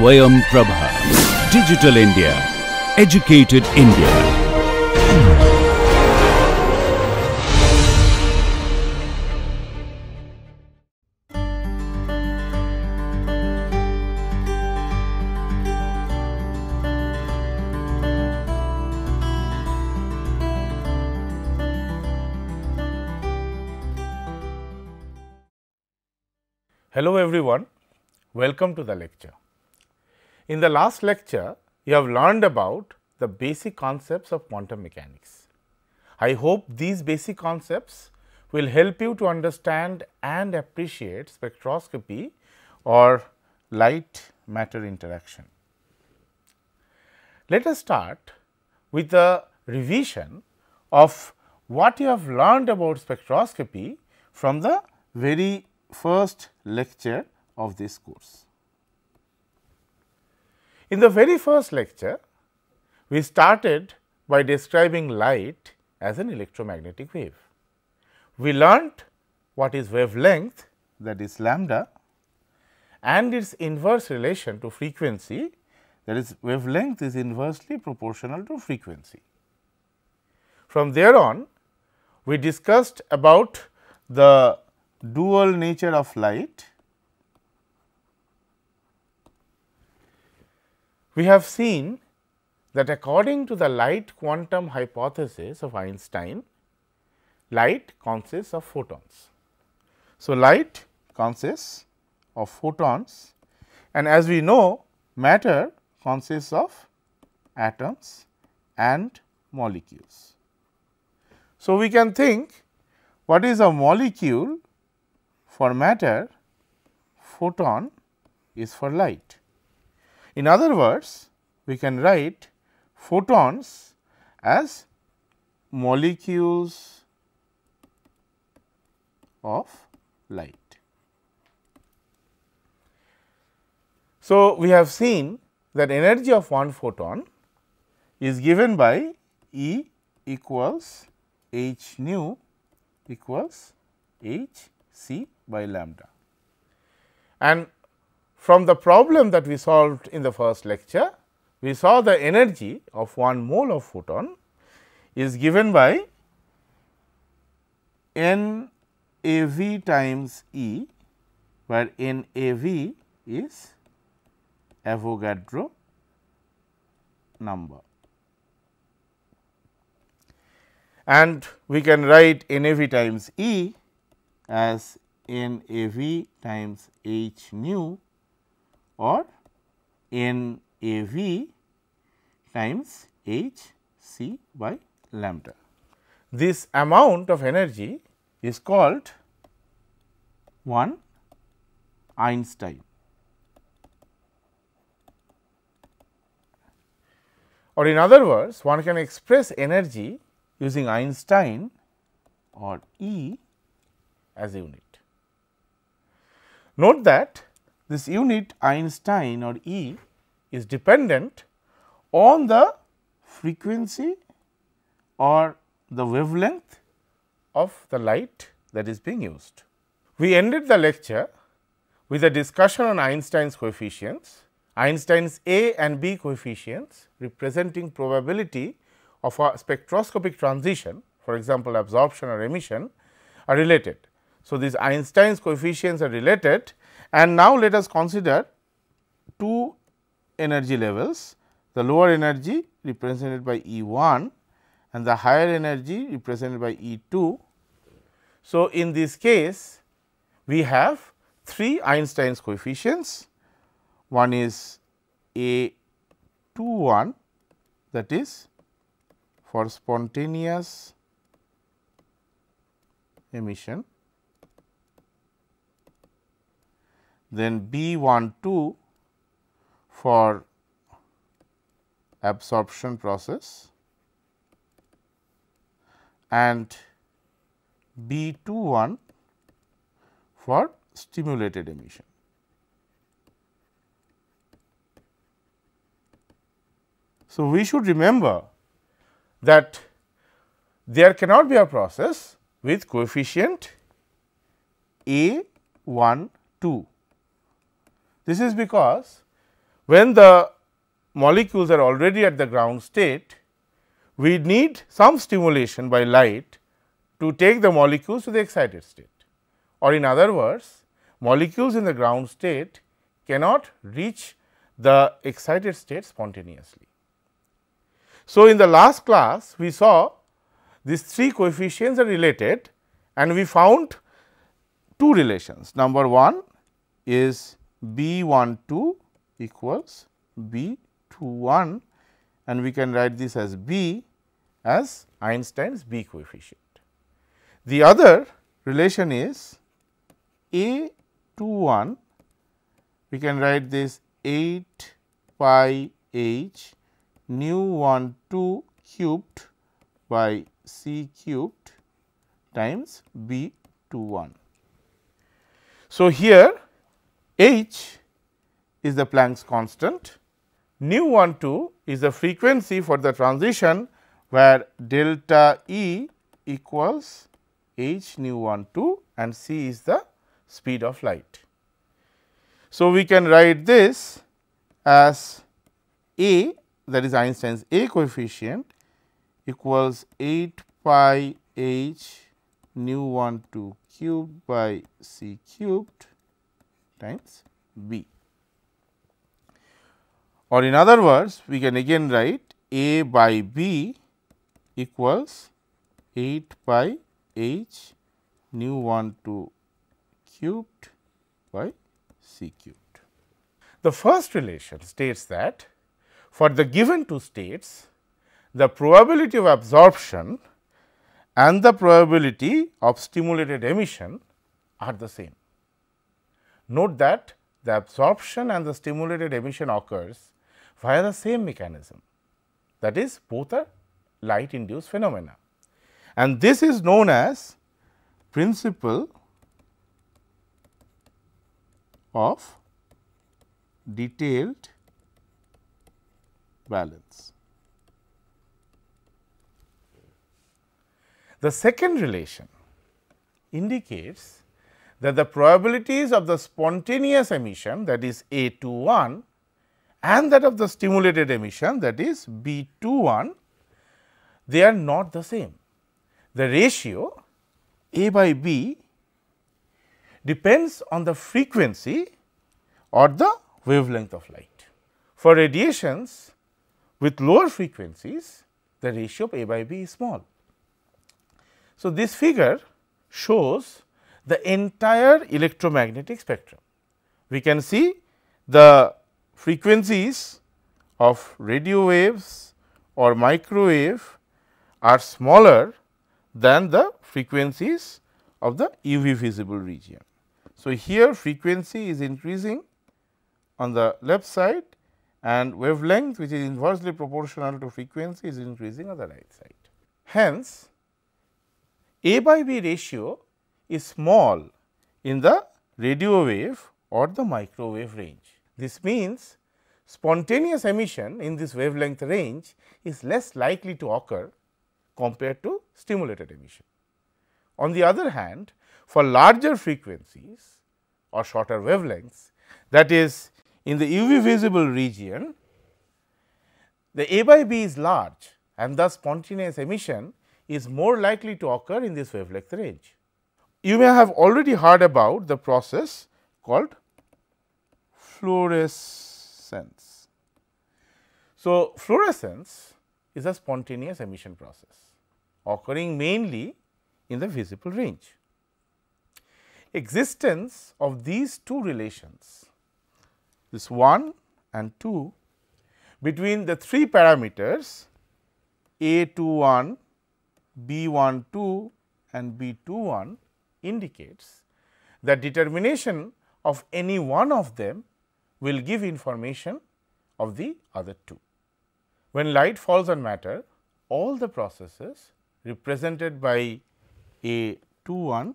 Swayam Prabha. Digital India. Educated India. Hello everyone, welcome to the lecture. In the last lecture, you have learned about the basic concepts of quantum mechanics. I hope these basic concepts will help you to understand and appreciate spectroscopy or light-matter interaction. Let us start with a revision of what you have learned about spectroscopy from the very first lecture of this course. In the very first lecture, we started by describing light as an electromagnetic wave. We learnt what is wavelength, that is lambda, and its inverse relation to frequency, that is wavelength is inversely proportional to frequency. From there on, we discussed about the dual nature of light. We have seen that according to the light quantum hypothesis of Einstein, light consists of photons. So, light consists of photons, and as we know, matter consists of atoms and molecules. So, we can think, what is a molecule for matter, photon is for light. In other words, we can write photons as molecules of light. So, we have seen that energy of one photon is given by E equals h nu equals h c by lambda. And from the problem that we solved in the first lecture, we saw the energy of 1 mole of photon is given by NAV times E, where NAV is Avogadro number. And we can write NAV times E as NAV times h nu or NAV times h c by lambda. This amount of energy is called 1 Einstein, or in other words, one can express energy using Einstein or E as a unit. Note that this unit Einstein or E is dependent on the frequency or the wavelength of the light that is being used. We ended the lecture with a discussion on Einstein's coefficients, Einstein's A and B coefficients representing probability of a spectroscopic transition, for example, absorption or emission, are related. So, these Einstein's coefficients are related, and now let us consider two energy levels, the lower energy represented by E1 and the higher energy represented by E2. So, in this case, we have three Einstein's coefficients. One is A21, that is for spontaneous emission. Then B12 for absorption process and B21 for stimulated emission. So, we should remember that there cannot be a process with coefficient A12. This is because when the molecules are already at the ground state, we need some stimulation by light to take the molecules to the excited state, or in other words, molecules in the ground state cannot reach the excited state spontaneously. So, in the last class, we saw these three coefficients are related and we found two relations. Number 1 is B12 equals B21, and we can write this as B as Einstein's B coefficient. The other relation is A21, we can write this 8 pi h nu 1 2 cubed by c cubed times B21. So, here h is the Planck's constant, nu 1 2 is the frequency for the transition where delta E equals h nu 1 2 and c is the speed of light. So, we can write this as A, that is Einstein's A coefficient, equals 8 pi h nu 1 2 cubed by c cubed times B, or in other words, we can again write A by B equals 8 pi h nu 1 2 cubed by c cubed. The first relation states that for the given two states, the probability of absorption and the probability of stimulated emission are the same. Note that the absorption and the stimulated emission occurs via the same mechanism, that is, both are light induced phenomena, and this is known as principle of detailed balance. The second relation indicates that the probabilities of the spontaneous emission, that is A21, and that of the stimulated emission, that is B21, they are not the same. The ratio A by B depends on the frequency or the wavelength of light. For radiations with lower frequencies, the ratio of A by B is small. So, this figure shows the entire electromagnetic spectrum. We can see the frequencies of radio waves or microwave are smaller than the frequencies of the UV visible region. So, here frequency is increasing on the left side and wavelength, which is inversely proportional to frequency, is increasing on the right side. Hence, A by B ratio is small in the radio wave or the microwave range. This means spontaneous emission in this wavelength range is less likely to occur compared to stimulated emission. On the other hand, for larger frequencies or shorter wavelengths, that is, in the UV visible region, the A by B is large and thus spontaneous emission is more likely to occur in this wavelength range. You may have already heard about the process called fluorescence. So, fluorescence is a spontaneous emission process occurring mainly in the visible range. Existence of these two relations, this 1 and 2, between the three parameters A21, B12 and B21 indicates that determination of any one of them will give information of the other two. When light falls on matter, all the processes represented by A21,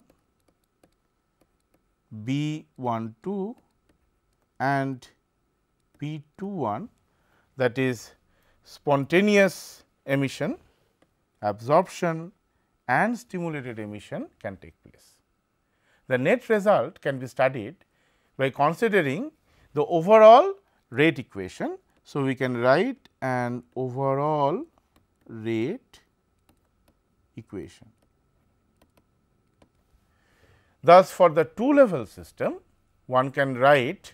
B12 and B21, that is spontaneous emission, absorption and stimulated emission, can take place. The net result can be studied by considering the overall rate equation. So, we can write an overall rate equation. Thus, for the two level system, one can write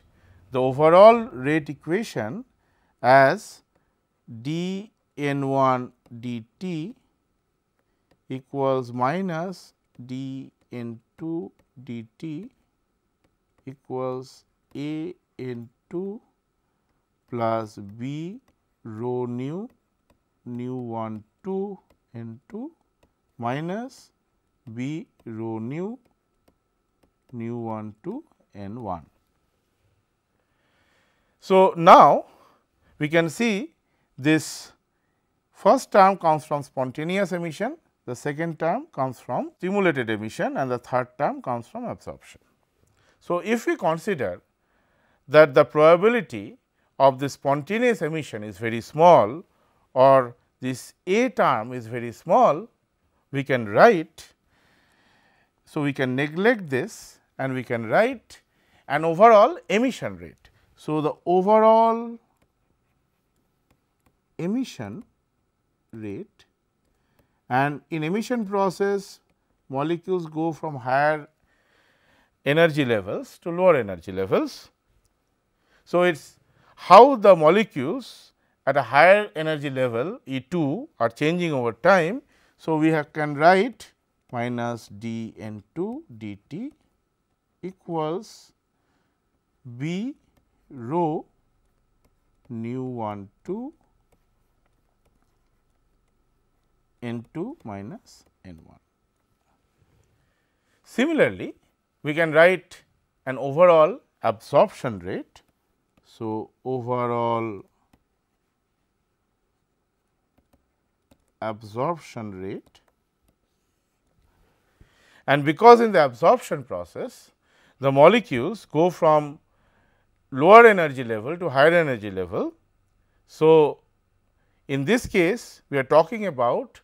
the overall rate equation as d n1 dt equals minus d n2 dt equals a n2 plus b rho nu nu 1 2 n2 minus b rho nu nu 1 2 n 1. So, now we can see this first term comes from spontaneous emission, the second term comes from stimulated emission, and the third term comes from absorption. So, if we consider that the probability of the spontaneous emission is very small or this A term is very small, we can write. So, we can neglect this and we can write an overall emission rate. So, the overall emission rate, and in emission process molecules go from higher energy levels to lower energy levels. So, it is how the molecules at a higher energy level E2 are changing over time. So, we can write minus d n2 dt equals b rho nu 1 2 n2 minus n1. Similarly, we can write an overall absorption rate. So, overall absorption rate, and because in the absorption process the molecules go from lower energy level to higher energy level. So, in this case we are talking about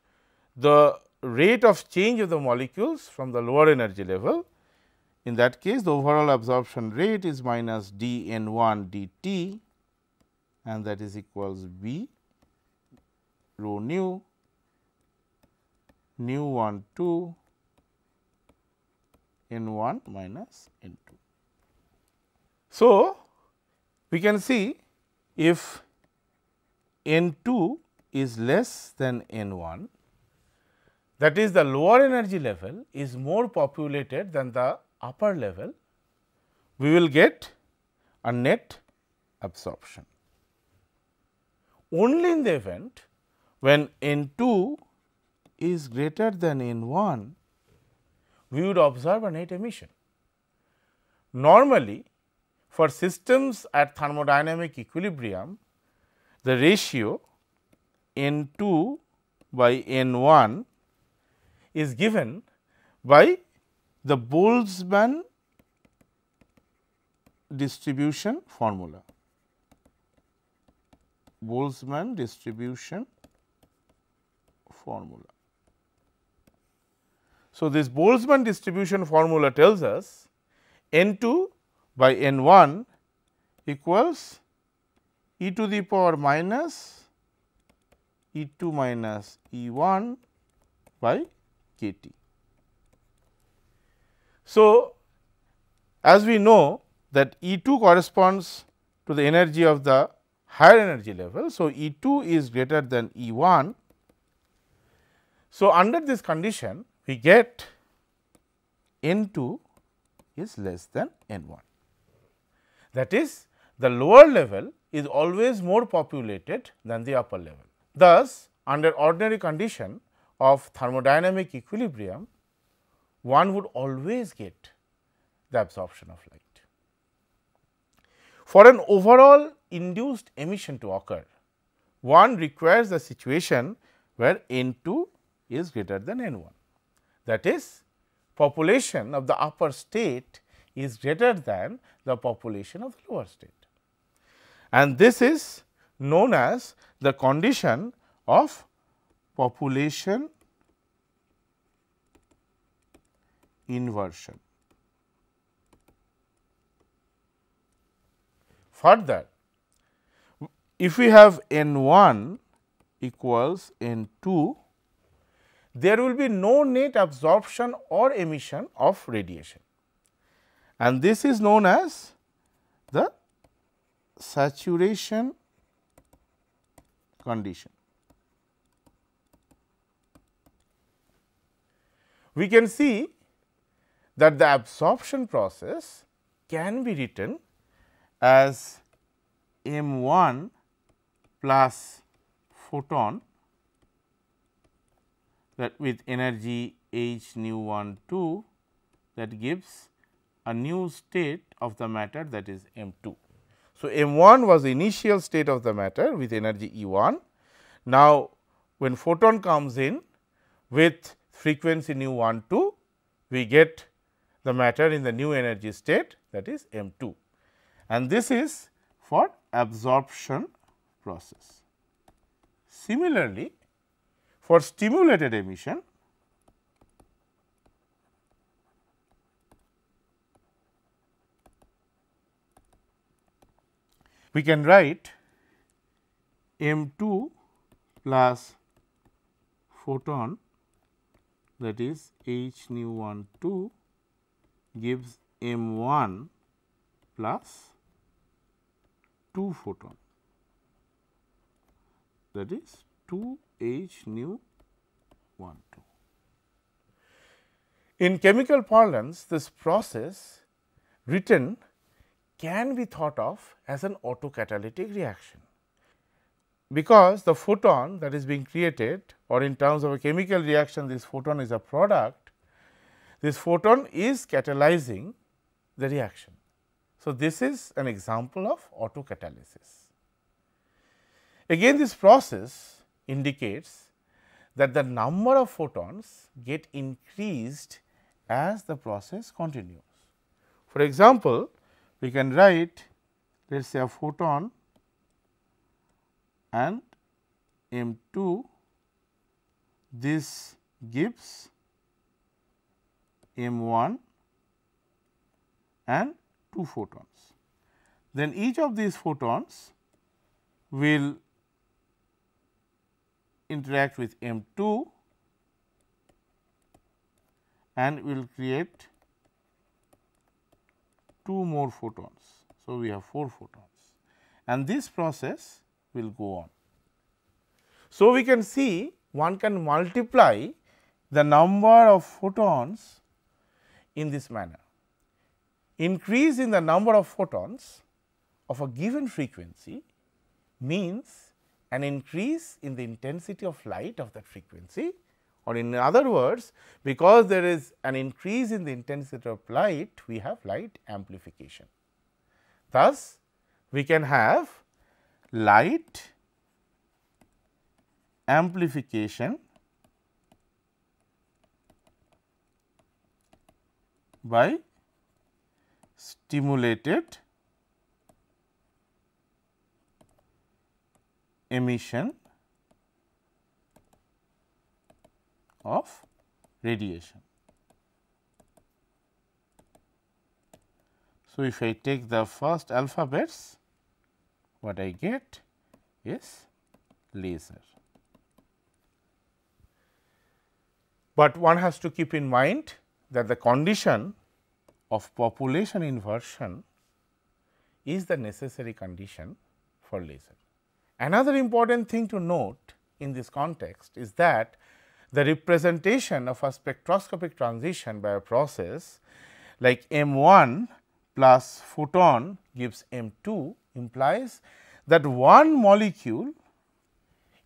the rate of change of the molecules from the lower energy level. In that case, the overall absorption rate is minus d n 1 d t, and that is equals b rho nu nu 1 2 n 1 minus n 2. So, we can see if n 2 is less than n 1, that is the lower energy level is more populated than the upper level, we will get a net absorption. Only in the event when n 2 is greater than n 1, we would observe a net emission. Normally, for systems at thermodynamic equilibrium, the ratio n 2 by n 1 is given by the Boltzmann distribution formula. Boltzmann distribution formula. So, this Boltzmann distribution formula tells us n 2 by n 1 equals e to the power minus e 2 minus e 1 by k t. So, as we know that E 2 corresponds to the energy of the higher energy level. So, E 2 is greater than E 1. So, under this condition we get N 2 is less than N 1. That is, the lower level is always more populated than the upper level. Thus, under ordinary condition of thermodynamic equilibrium, one would always get the absorption of light. For an overall induced emission to occur, one requires the situation where n 2 is greater than n 1. That is, population of the upper state is greater than the population of the lower state, and this is known as the condition of population inversion. Further, if we have N1 equals N2, there will be no net absorption or emission of radiation, and this is known as the saturation condition. We can see that the absorption process can be written as M1 plus photon that with energy h nu 1 2 that gives a new state of the matter, that is M2. So, M1 was the initial state of the matter with energy E1. Now, when photon comes in with frequency nu 1 2, we get the matter in the new energy state, that is M2, and this is for absorption process. Similarly, for stimulated emission, we can write M2 plus photon, that is h nu 1 2 gives M1 plus 2 photon, that is 2 h nu 1 2. In chemical parlance, this process written can be thought of as an autocatalytic reaction, because the photon that is being created, or in terms of a chemical reaction, this photon is a product, this photon is catalyzing the reaction. So, this is an example of autocatalysis. Again, this process indicates that the number of photons get increased as the process continues. For example, we can write, let us say, a photon and M2, this gives M1 and 2 photons. Then each of these photons will interact with M2 and will create 2 more photons. So, we have 4 photons, and this process will go on. So, we can see one can multiply the number of photons in this manner. Increase in the number of photons of a given frequency means an increase in the intensity of light of that frequency, or in other words, because there is an increase in the intensity of light, we have light amplification. Thus, we can have light amplification by stimulated emission of radiation. So, if I take the first alphabets, what I get is laser. But one has to keep in mind that the condition of population inversion is the necessary condition for laser. Another important thing to note in this context is that the representation of a spectroscopic transition by a process like M1 plus photon gives M2 implies that one molecule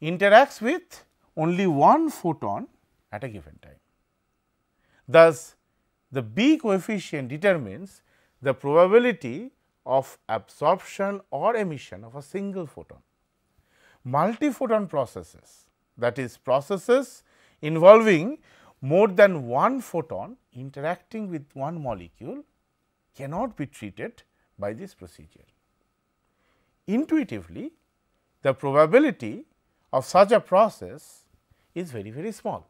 interacts with only one photon at a given time. Thus, the B coefficient determines the probability of absorption or emission of a single photon. Multi-photon processes, that is processes involving more than one photon interacting with one molecule, cannot be treated by this procedure. Intuitively, the probability of such a process is very, very small,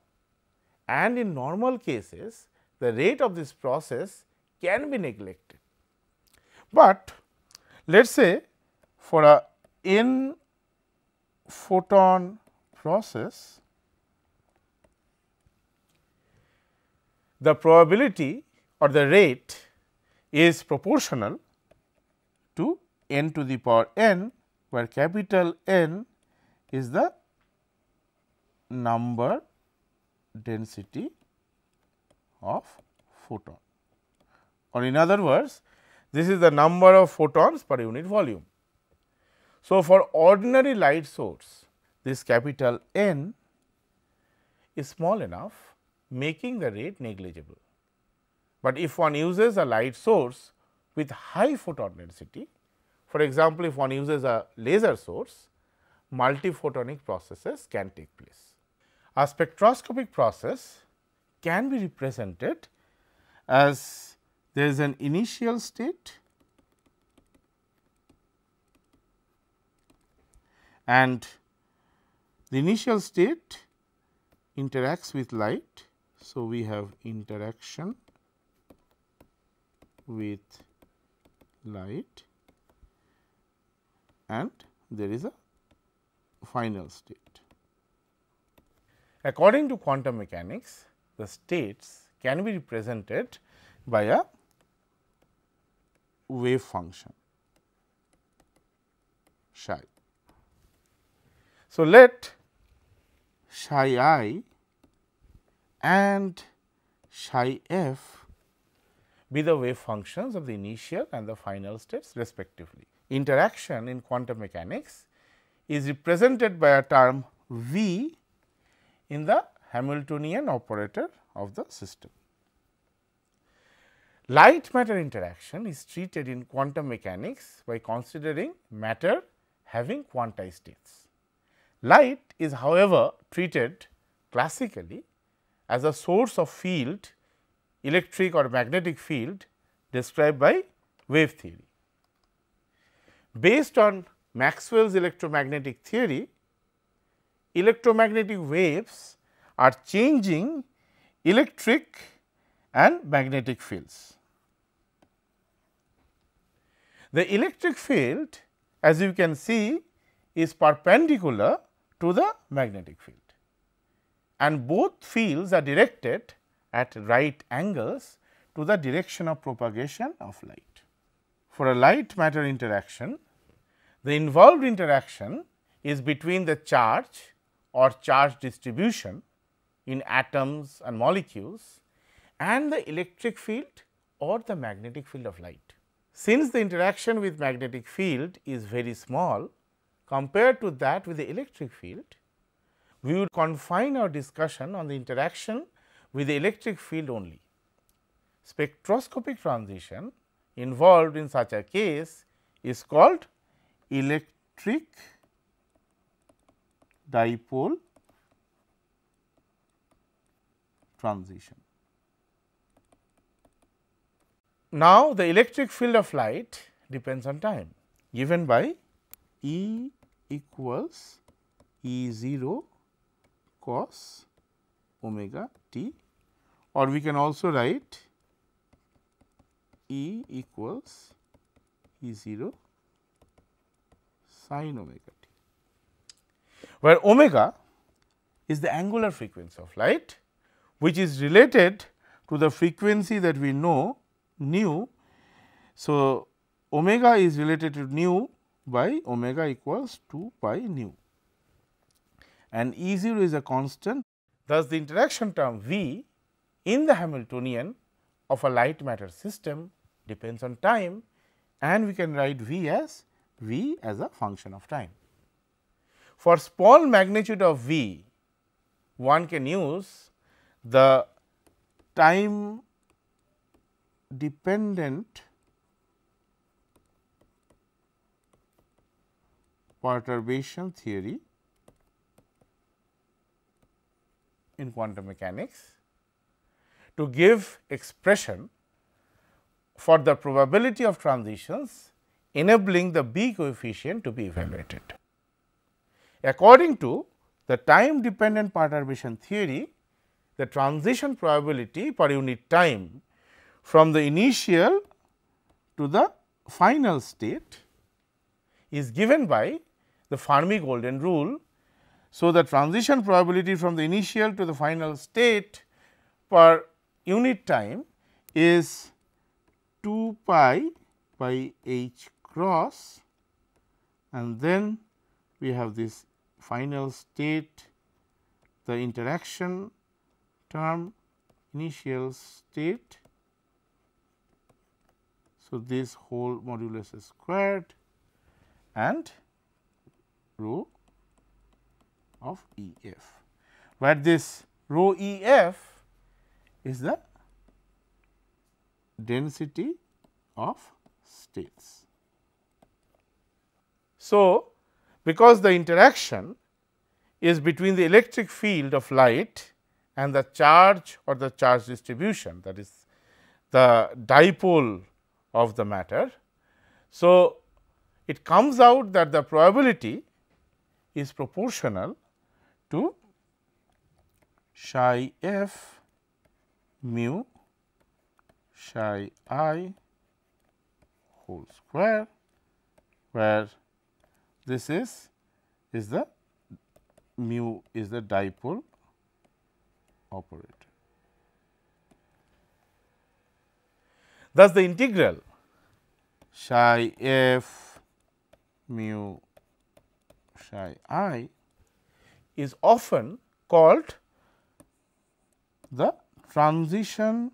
and in normal cases the rate of this process can be neglected. But let us say for a n photon process, the probability or the rate is proportional to n to the power n, where capital N is the number density of photon, or in other words, this is the number of photons per unit volume. So, for ordinary light source, this capital N is small enough, making the rate negligible. But if one uses a light source with high photon density, for example, if one uses a laser source, multiphotonic processes can take place. A spectroscopic process can be represented as there is an initial state and the initial state interacts with light. So, we have interaction with light and there is a final state. According to quantum mechanics, the states can be represented by a wave function psi. So, let psi I and psi f be the wave functions of the initial and the final states respectively. Interaction in quantum mechanics is represented by a term V in the Hamiltonian operator of the system. Light matter interaction is treated in quantum mechanics by considering matter having quantized states. Light is however treated classically as a source of field, electric or magnetic field, described by wave theory. Based on Maxwell's electromagnetic theory, electromagnetic waves are changing electric and magnetic fields. The electric field, as you can see, is perpendicular to the magnetic field, and both fields are directed at right angles to the direction of propagation of light. For a light matter interaction, the involved interaction is between the charge or charge distribution in atoms and molecules and the electric field or the magnetic field of light. Since the interaction with magnetic field is very small compared to that with the electric field, we would confine our discussion on the interaction with the electric field only. Spectroscopic transition involved in such a case is called electric dipole transition. Now, the electric field of light depends on time, given by E equals E0 cos omega t, or we can also write E equals E0 sin omega t, where omega is the angular frequency of light, which is related to the frequency that we know, nu. So, omega is related to nu by omega equals 2 pi nu, and E0 is a constant. Thus, the interaction term V in the Hamiltonian of a light matter system depends on time, and we can write V as a function of time. For small magnitude of V, one can use the time dependent perturbation theory in quantum mechanics to give expression for the probability of transitions enabling the B coefficient to be evaluated. According to the time dependent perturbation theory, the transition probability per unit time from the initial to the final state is given by the Fermi golden rule. So, the transition probability from the initial to the final state per unit time is 2 pi by h cross, and then we have this final state, the interaction term, initial state. So, this whole modulus is squared and rho of E f, where this rho E f is the density of states. So, because the interaction is between the electric field of light and the charge or the charge distribution, that is the dipole of the matter. So, it comes out that the probability is proportional to psi f mu psi I whole square, where this is the mu is the dipole operator. Thus, the integral psi f mu psi I is often called the transition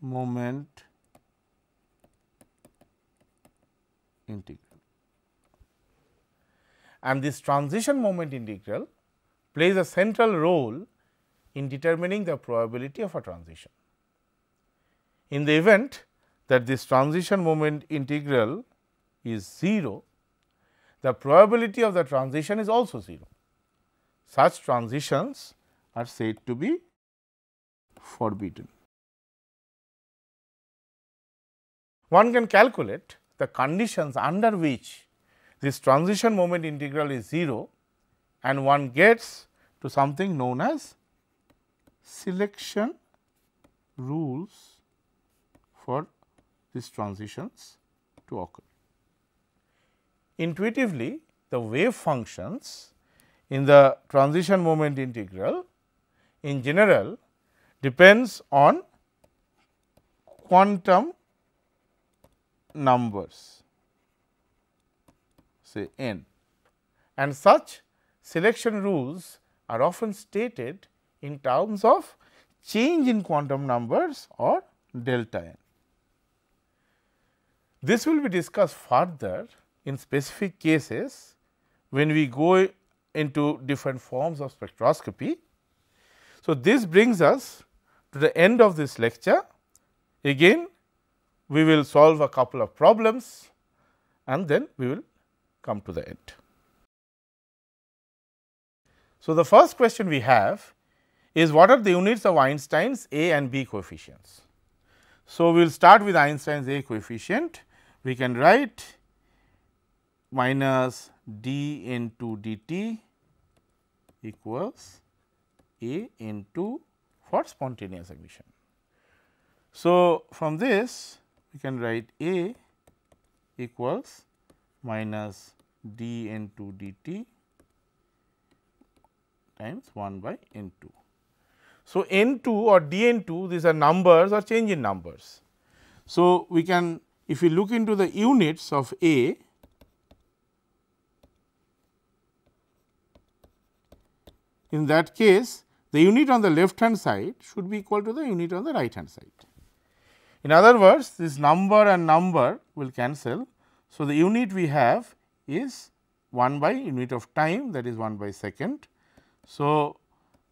moment integral. And this transition moment integral plays a central role in determining the probability of a transition. In the event that this transition moment integral is 0, the probability of the transition is also 0. Such transitions are said to be forbidden. One can calculate the conditions under which this transition moment integral is 0, and one gets to something known as selection rules for these transitions to occur. Intuitively, the wave functions in the transition moment integral in general depends on quantum numbers, say n, and such selection rules are often stated in terms of change in quantum numbers or delta n. This will be discussed further in specific cases when we go into different forms of spectroscopy. So, this brings us to the end of this lecture. Again, we will solve a couple of problems and then we will come to the end. So, the first question we have is, what are the units of Einstein's A and B coefficients? So, we will start with Einstein's A coefficient. We can write minus d into dt equals A into for spontaneous emission. So, from this we can write A equals minus d into dt times 1 by n 2. So, n 2 or d n 2, these are numbers or change in numbers. So, we can, if we look into the units of A, in that case, the unit on the left hand side should be equal to the unit on the right hand side. In other words, this number and number will cancel. So, the unit we have is 1 by unit of time, that is 1 by second. So,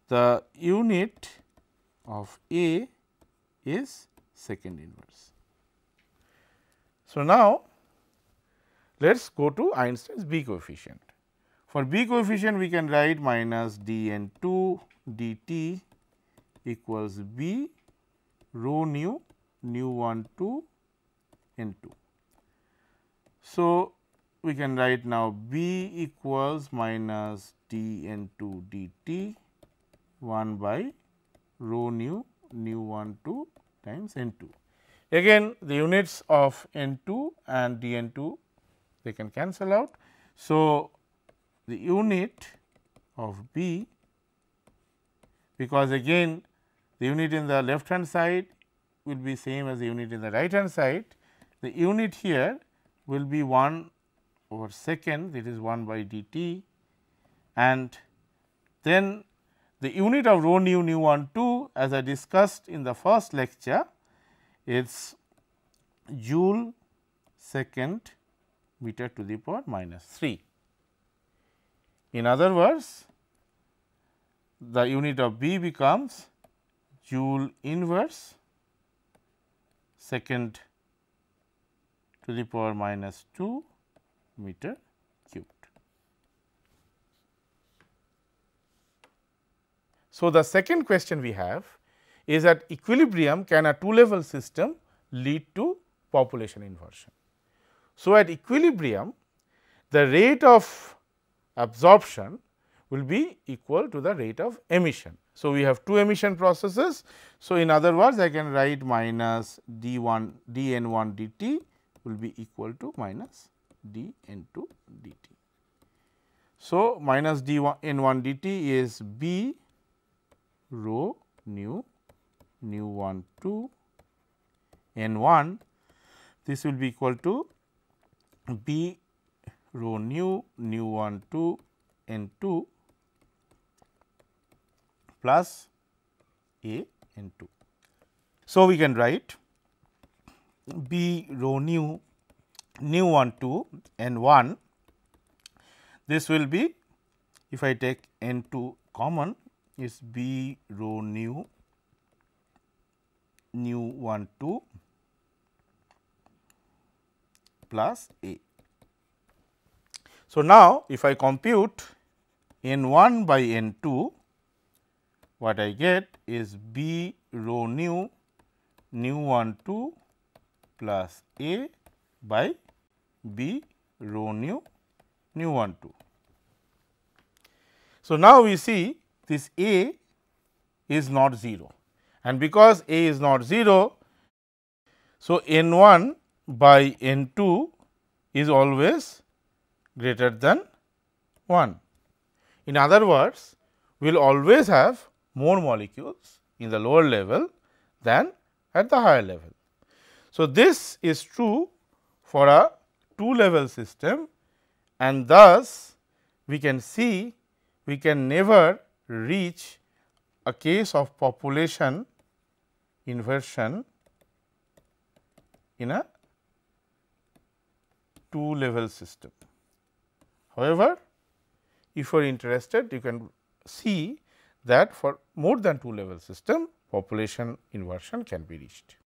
the unit of A is second inverse. So, now let us go to Einstein's B coefficient. For B coefficient, we can write minus d n 2 dt equals B rho nu nu 1 to n 2. So, we can write now B equals minus d n 2 dt 1 by rho nu nu 1 2 times n 2. Again, the units of n 2 and d n 2 they can cancel out. So, the unit of B, because again the unit in the left hand side will be same as the unit in the right hand side, the unit here will be 1 over second, that is 1 by dt, and then the unit of rho nu nu 1 2 as I discussed in the first lecture, it is joule second meter to the power minus 3. In other words, the unit of B becomes joule inverse second to the power minus 2 meter cubed. So, the second question we have is, at equilibrium, can a two level system lead to population inversion? So, at equilibrium, the rate of absorption will be equal to the rate of emission. So, we have two emission processes. So, in other words, I can write minus d1 dn1 dt will be equal to minus dn2 dt. So, minus dn1 dt is B rho nu nu 1 2 n1, this will be equal to B rho nu nu 1 2 n 2 plus a n 2. So, we can write B rho nu nu 1 2 n 1, this will be, if I take n 2 common, is B rho nu nu 1 2 plus a. So, now if I compute n 1 by n 2, what I get is B rho nu nu 1 2 plus a by B rho nu nu 1 2. So, now we see this a is not 0, and because a is not 0, so n 1 by n 2 is always greater than 1. In other words, we will always have more molecules in the lower level than at the higher level. So, this is true for a two level system, and thus we can see we can never reach a case of population inversion in a two level system. However, if you are interested, you can see that for more than two level system, population inversion can be reached.